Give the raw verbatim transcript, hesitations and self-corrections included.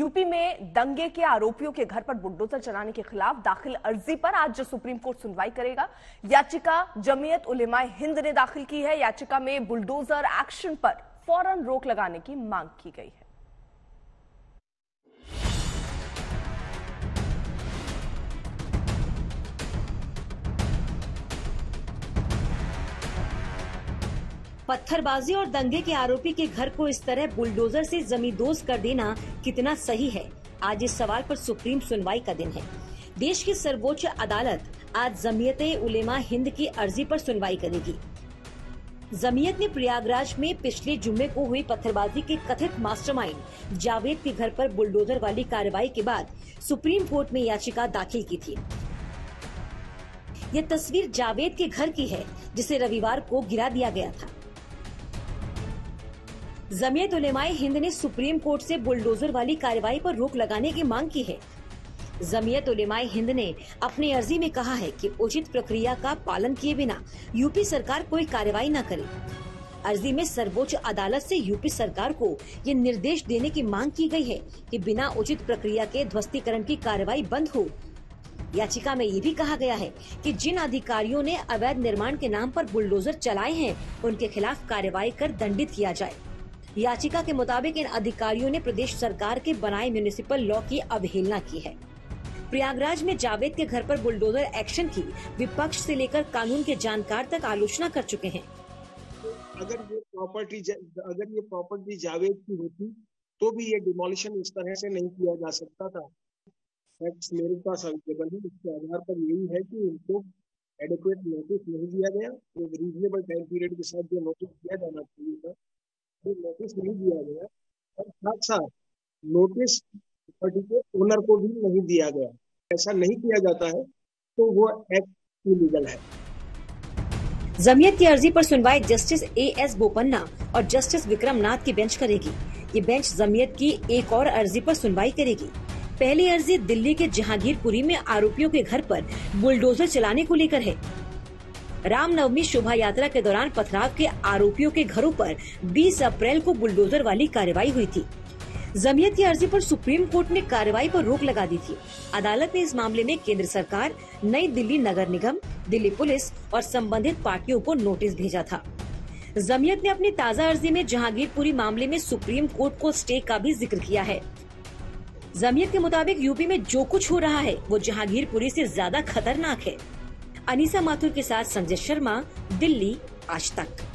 UP में दंगे के आरोपियों के घर पर बुलडोजर चलाने के खिलाफ दाखिल अर्जी पर आज सुप्रीम कोर्ट सुनवाई करेगा। याचिका जमीयत उलेमाए हिंद ने दाखिल की है। याचिका में बुलडोजर एक्शन पर फौरन रोक लगाने की मांग की गई है। पत्थरबाजी और दंगे के आरोपी के घर को इस तरह बुलडोजर से जमींदोज कर देना कितना सही है, आज इस सवाल पर सुप्रीम सुनवाई का दिन है। देश की सर्वोच्च अदालत आज जमीयते उलेमा हिंद की अर्जी पर सुनवाई करेगी। जमीयत ने प्रयागराज में पिछले जुम्मे को हुई पत्थरबाजी के कथित मास्टरमाइंड जावेद के घर पर बुलडोजर वाली कार्रवाई के बाद सुप्रीम कोर्ट में याचिका दाखिल की थी। यह तस्वीर जावेद के घर की है जिसे रविवार को गिरा दिया गया था। जमीयत उलेमाए हिंद ने सुप्रीम कोर्ट से बुलडोजर वाली कार्रवाई पर रोक लगाने की मांग की है। जमीयत उलेमाए हिंद ने अपनी अर्जी में कहा है कि उचित प्रक्रिया का पालन किए बिना यूपी सरकार कोई कार्रवाई न करे। अर्जी में सर्वोच्च अदालत से यूपी सरकार को ये निर्देश देने की मांग की गई है कि बिना उचित प्रक्रिया के ध्वस्तीकरण की कार्रवाई बंद हो। याचिका में ये भी कहा गया है कि जिन अधिकारियों ने अवैध निर्माण के नाम पर बुलडोजर चलाए हैं उनके खिलाफ कार्रवाई कर दंडित किया जाए। याचिका के मुताबिक इन अधिकारियों ने प्रदेश सरकार के बनाए म्यूनिसिपल लॉ की अवहेलना की है। प्रयागराज में जावेद के घर पर बुलडोजर एक्शन की विपक्ष से लेकर कानून के जानकार तक आलोचना कर चुके हैं। अगर ये प्रॉपर्टी अगर ये प्रॉपर्टी जावेद की होती तो भी ये डिमोलिशन इस तरह से नहीं किया जा सकता था। फैक्ट्स मेरे पास अवेलेबल है, इसके आधार पर यही है कि इनको एडिक्वेट नोटिस नहीं दिया गया। रीजनेबल टाइम पीरियड के साथ जो नोटिस दिया जाना चाहिए था नोटिस नहीं दिया गया और साथ साथ नोटिस पर्टिकुलर ओनर को भी नहीं दिया गया। ऐसा नहीं किया जाता है तो वो एक्ट इलीगल है। जमीयत की अर्जी पर सुनवाई जस्टिस ए एस बोपन्ना और जस्टिस विक्रम नाथ की बेंच करेगी। ये बेंच जमीयत की एक और अर्जी पर सुनवाई करेगी। पहली अर्जी दिल्ली के जहांगीरपुरी में आरोपियों के घर पर बुलडोजर चलाने को लेकर है। रामनवमी शोभा यात्रा के दौरान पथराव के आरोपियों के घरों पर बीस अप्रैल को बुलडोजर वाली कार्रवाई हुई थी। जमीयत की अर्जी पर सुप्रीम कोर्ट ने कार्रवाई पर रोक लगा दी थी। अदालत ने इस मामले में केंद्र सरकार, नई दिल्ली नगर निगम, दिल्ली पुलिस और संबंधित पार्टियों को नोटिस भेजा था। जमीयत ने अपनी ताज़ा अर्जी में जहांगीरपुरी मामले में सुप्रीम कोर्ट को स्टे का भी जिक्र किया है। जमीयत के मुताबिक यूपी में जो कुछ हो रहा है वो जहांगीरपुरी से ज्यादा खतरनाक है। अनीसा माथुर के साथ संजय शर्मा, दिल्ली, आज तक।